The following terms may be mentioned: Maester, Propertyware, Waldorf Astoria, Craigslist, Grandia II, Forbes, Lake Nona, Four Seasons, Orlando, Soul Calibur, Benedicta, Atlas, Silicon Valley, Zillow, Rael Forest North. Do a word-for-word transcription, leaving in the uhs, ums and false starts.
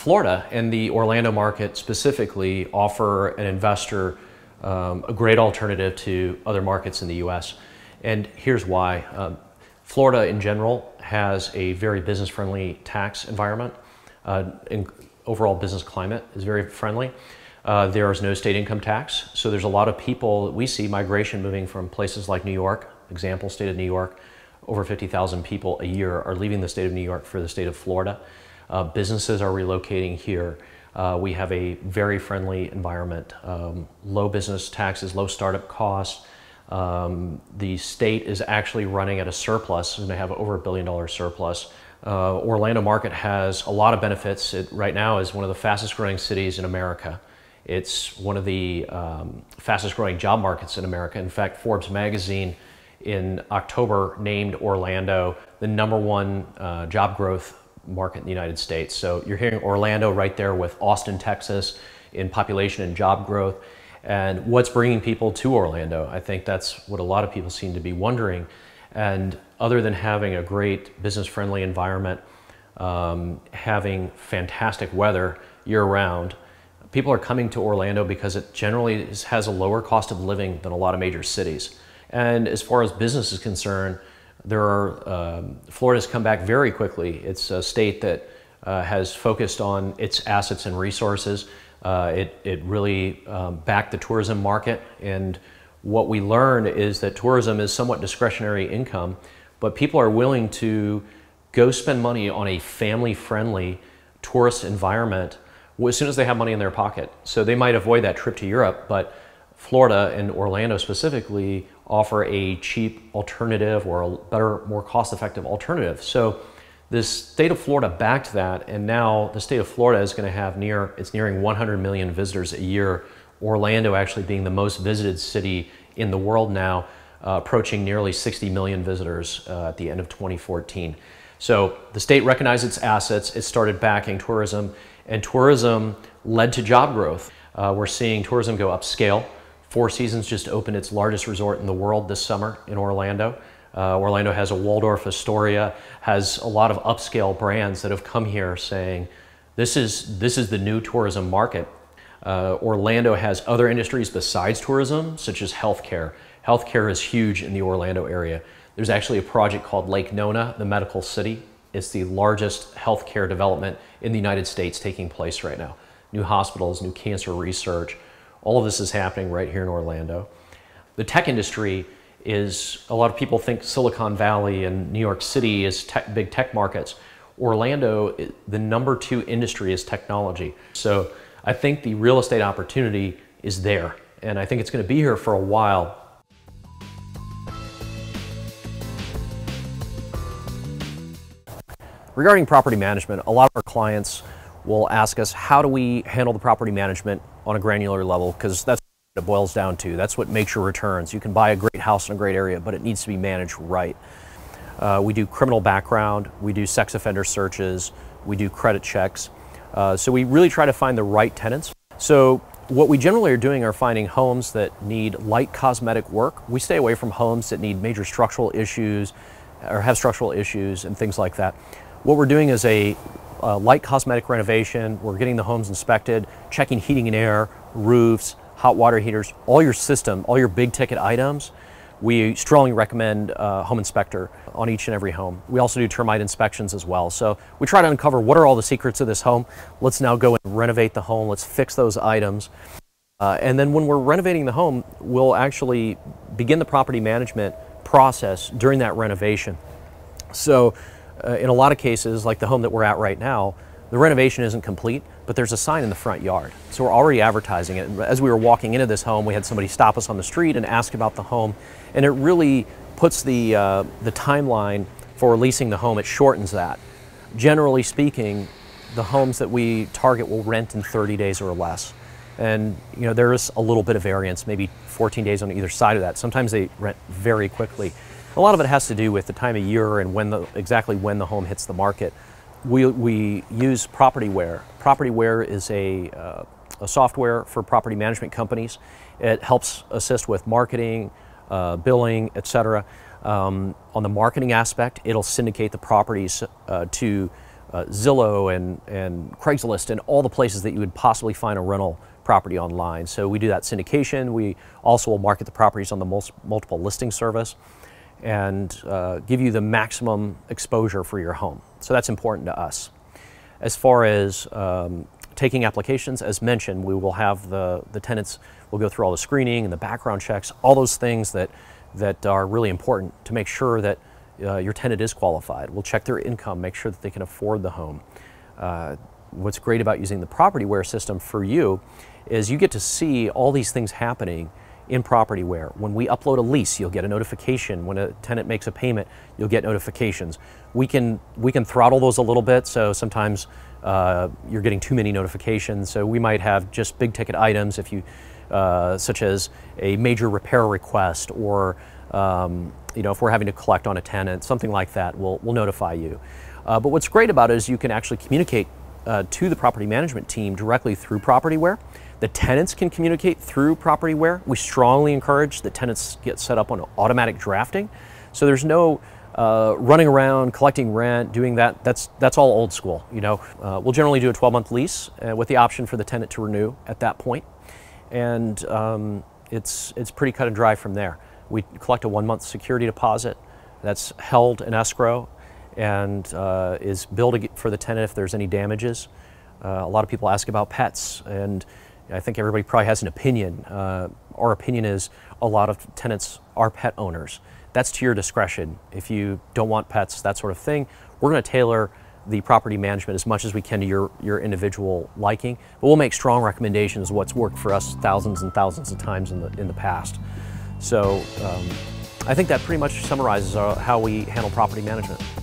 Florida and the Orlando market specifically offer an investor um, a great alternative to other markets in the U S. And here's why. Um, Florida in general has a very business-friendly tax environment. Uh, and overall business climate is very friendly. Uh, there is no state income tax. So there's a lot of people that we see migration moving from places like New York, example, state of New York, over fifty thousand people a year are leaving the state of New York for the state of Florida. Uh, businesses are relocating here. Uh, we have a very friendly environment, um, low business taxes, low startup costs. Um, the state is actually running at a surplus, and they have over a billion dollar surplus. Uh, Orlando market has a lot of benefits. It right now is one of the fastest growing cities in America. It's one of the um, fastest growing job markets in America. In fact, Forbes magazine in October named Orlando the number one uh, job growth market in the United States. So you're hearing Orlando right there with Austin, Texas in population and job growth. And what's bringing people to Orlando? I think that's what a lot of people seem to be wondering. And other than having a great business-friendly environment, um, having fantastic weather year-round, people are coming to Orlando because it generally is, has a lower cost of living than a lot of major cities. And as far as business is concerned, there are um, Florida's come back very quickly. It's a state that uh, has focused on its assets and resources. Uh, it, it really um, backed the tourism market, and what we learn is that tourism is somewhat discretionary income, but people are willing to go spend money on a family-friendly tourist environment as soon as they have money in their pocket. So they might avoid that trip to Europe, but Florida and Orlando specifically offer a cheap alternative or a better, more cost-effective alternative. So the state of Florida backed that, and now the state of Florida is going to have near, it's nearing one hundred million visitors a year, Orlando actually being the most visited city in the world now, uh, approaching nearly sixty million visitors uh, at the end of twenty fourteen. So the state recognized its assets, it started backing tourism, and tourism led to job growth. Uh, we're seeing tourism go upscale. Four Seasons just opened its largest resort in the world this summer in Orlando. Uh, Orlando has a Waldorf Astoria, has a lot of upscale brands that have come here saying, this is, this is the new tourism market. Uh, Orlando has other industries besides tourism, such as healthcare. Healthcare is huge in the Orlando area. There's actually a project called Lake Nona, the medical city. It's the largest healthcare development in the United States taking place right now. New hospitals, new cancer research, all of this is happening right here in Orlando. The tech industry is, a lot of people think Silicon Valley and New York City is tech, big tech markets. Orlando, the number two industry is technology. So I think the real estate opportunity is there, and I think it's going to be here for a while. Regarding property management, a lot of our clients will ask us, how do we handle the property management on a granular level? Because that's what it boils down to. That's what makes your returns. You can buy a great house in a great area, but it needs to be managed right. Uh, we do criminal background, we do sex offender searches, we do credit checks. Uh, so we really try to find the right tenants. So what we generally are doing are finding homes that need light cosmetic work. We stay away from homes that need major structural issues or have structural issues and things like that. What we're doing is a, a light cosmetic renovation. We're getting the homes inspected, checking heating and air, roofs, hot water heaters, all your system, all your big ticket items. We strongly recommend uh, home inspector on each and every home. We also do termite inspections as well. So we try to uncover what are all the secrets of this home. Let's now go and renovate the home. Let's fix those items. Uh, and then when we're renovating the home, we'll actually begin the property management process during that renovation. So uh, in a lot of cases, like the home that we're at right now, the renovation isn't complete, but there's a sign in the front yard. So we're already advertising it. As we were walking into this home, we had somebody stop us on the street and ask about the home. And it really puts the, uh, the timeline for leasing the home, it shortens that. Generally speaking, the homes that we target will rent in thirty days or less. And you know, there is a little bit of variance, maybe fourteen days on either side of that. Sometimes they rent very quickly. A lot of it has to do with the time of year and when the, exactly when the home hits the market. We, we use Propertyware. Propertyware is a, uh, a software for property management companies. It helps assist with marketing, uh, billing, et cetera. Um, on the marketing aspect, it'll syndicate the properties uh, to uh, Zillow and, and Craigslist and all the places that you would possibly find a rental property online. So we do that syndication. We also will market the properties on the mul multiple listing service and uh, give you the maximum exposure for your home. So that's important to us. As far as um, taking applications, as mentioned, we will have the, the tenants will go through all the screening and the background checks, all those things that, that are really important to make sure that uh, your tenant is qualified. We'll check their income, make sure that they can afford the home. Uh, what's great about using the Propertyware system for you is you get to see all these things happening in Propertyware. When we upload a lease, you'll get a notification. When a tenant makes a payment, you'll get notifications. We can, we can throttle those a little bit, so sometimes Uh, you're getting too many notifications. So we might have just big ticket items if you, uh, such as a major repair request, or um, you know, if we're having to collect on a tenant, something like that, we'll, we'll notify you. Uh, but what's great about it is you can actually communicate uh, to the property management team directly through Propertyware. The tenants can communicate through Propertyware. We strongly encourage that tenants get set up on automatic drafting. So there's no Uh, running around, collecting rent, doing that, that's, that's all old school, you know. Uh, we'll generally do a twelve month lease uh, with the option for the tenant to renew at that point. And um, it's, it's pretty cut and dry from there. We collect a one month security deposit that's held in escrow and uh, is billed for the tenant if there's any damages. Uh, a lot of people ask about pets, and I think everybody probably has an opinion. Uh, our opinion is a lot of tenants are pet owners. That's to your discretion. If you don't want pets, that sort of thing, we're going to tailor the property management as much as we can to your, your individual liking. But we'll make strong recommendations of what's worked for us thousands and thousands of times in the, in the past. So um, I think that pretty much summarizes our, how we handle property management.